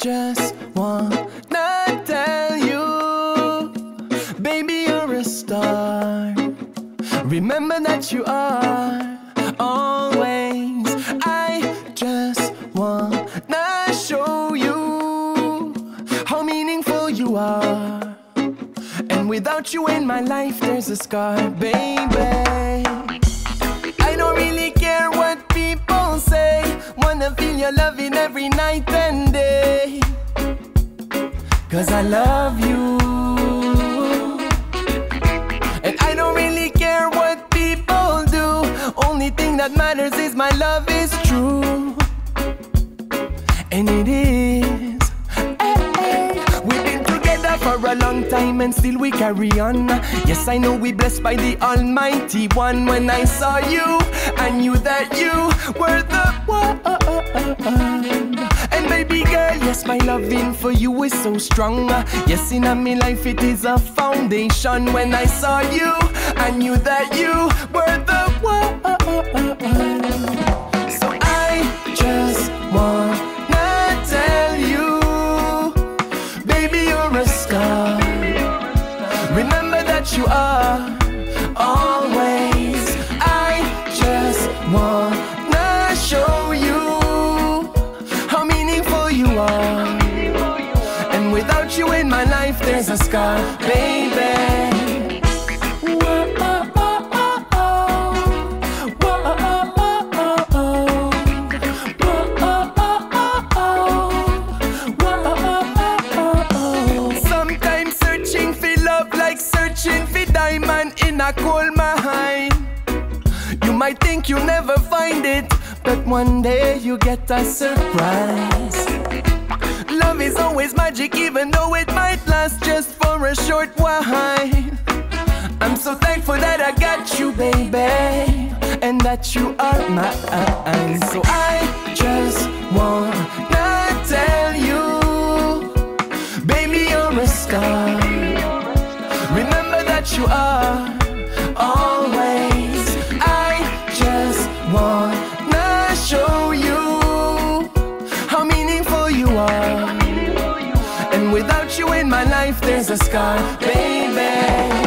just wanna tell you, baby, you're a star. Remember that you are always. I just wanna show you how meaningful you are. And without you in my life, there's a scar, baby. I don't really care what people say. Wanna feel your loving every night and day, 'cause I love you. And I don't really care what people do. Only thing that matters is my love is true. And it is. We've been together for a long time and still we carry on. Yes, I know we're blessed by the Almighty One. When I saw you, I knew that you were the one. And baby girl, yes, my loving for you is so strong. Yes, in my life it is a foundation. When I saw you, I knew that you were the one. So I just wanna tell you, baby, you're a star. Remember that you are always. I just wanna show you how meaningful you are. And without you in my life, there's a scar, baby. Sometimes searching for love like searching for diamond in a coal mine. You might think you'll never find it, but one day you get a surprise. Love is always magic, even though it might last just for a short while. I'm so thankful that I got you, baby, and that you are mine. So I just wanna tell you, baby, you're a star. Remember that you are always. I just wanna show you how meaningful you are. And without you in my life, there's a scar, baby.